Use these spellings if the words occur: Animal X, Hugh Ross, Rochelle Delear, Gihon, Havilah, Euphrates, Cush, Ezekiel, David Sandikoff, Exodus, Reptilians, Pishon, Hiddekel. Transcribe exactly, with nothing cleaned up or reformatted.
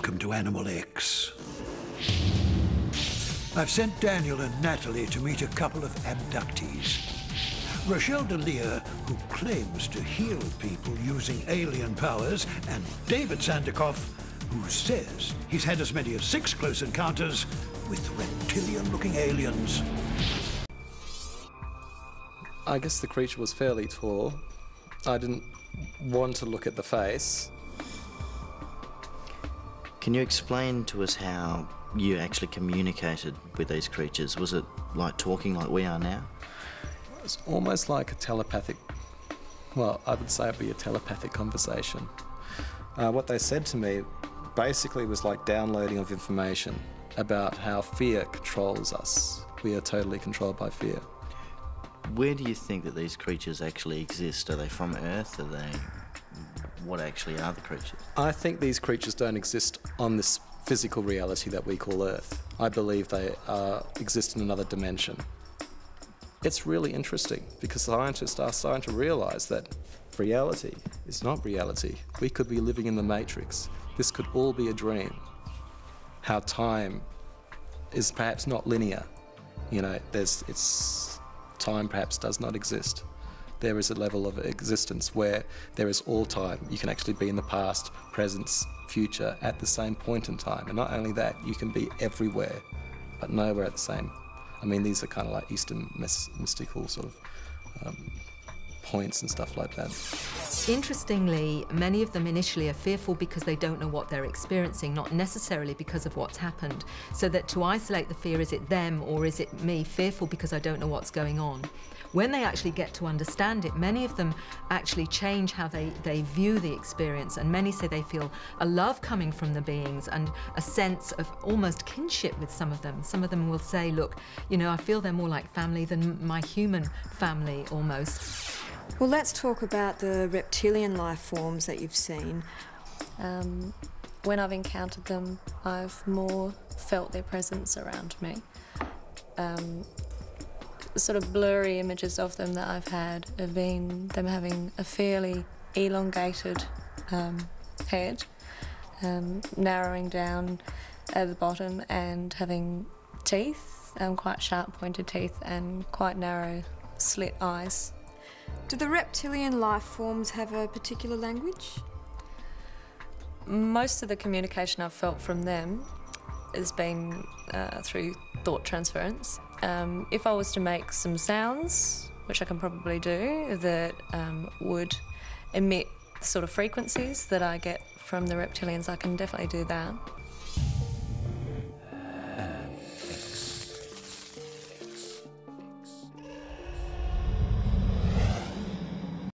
Welcome to Animal X. I've sent Daniel and Natalie to meet a couple of abductees. Rochelle Delear, who claims to heal people using alien powers, and David Sandikoff, who says he's had as many as six close encounters with reptilian-looking aliens. I guess the creature was fairly tall. I didn't want to look at the face. Can you explain to us how you actually communicated with these creatures? Was it like talking like we are now? It's almost like a telepathic, well, I would say it'd be a telepathic conversation. Uh, what they said to me basically was like downloading of information about how fear controls us. We are totally controlled by fear. Where do you think that these creatures actually exist? Are they from Earth? Are they... what actually are the creatures? I think these creatures don't exist on this physical reality that we call Earth. I believe they uh, exist in another dimension. It's really interesting because scientists are starting to realise that reality is not reality. We could be living in the Matrix. This could all be a dream. How time is perhaps not linear. You know, there's, it's, time perhaps does not exist. There is a level of existence where there is all time. You can actually be in the past, present, future at the same point in time. And not only that, you can be everywhere, but nowhere at the same. I mean, these are kind of like Eastern mystical sort of um, points and stuff like that. Interestingly, many of them initially are fearful because they don't know what they're experiencing, not necessarily because of what's happened. So that to isolate the fear, is it them or is it me? Fearful because I don't know what's going on. When they actually get to understand it, many of them actually change how they, they view the experience, and many say they feel a love coming from the beings and a sense of almost kinship with some of them. Some of them will say, look, you know, I feel they're more like family than my human family almost. Well, let's talk about the reptilian life forms that you've seen. Um, when I've encountered them, I've more felt their presence around me. Um, sort of blurry images of them that I've had have been them having a fairly elongated um, head, um, narrowing down at the bottom and having teeth, um, quite sharp pointed teeth and quite narrow slit eyes. Do the reptilian life forms have a particular language? Most of the communication I've felt from them has been uh, through thought transference. Um, if I was to make some sounds, which I can probably do, that um, would emit sort of frequencies that I get from the reptilians, I can definitely do that.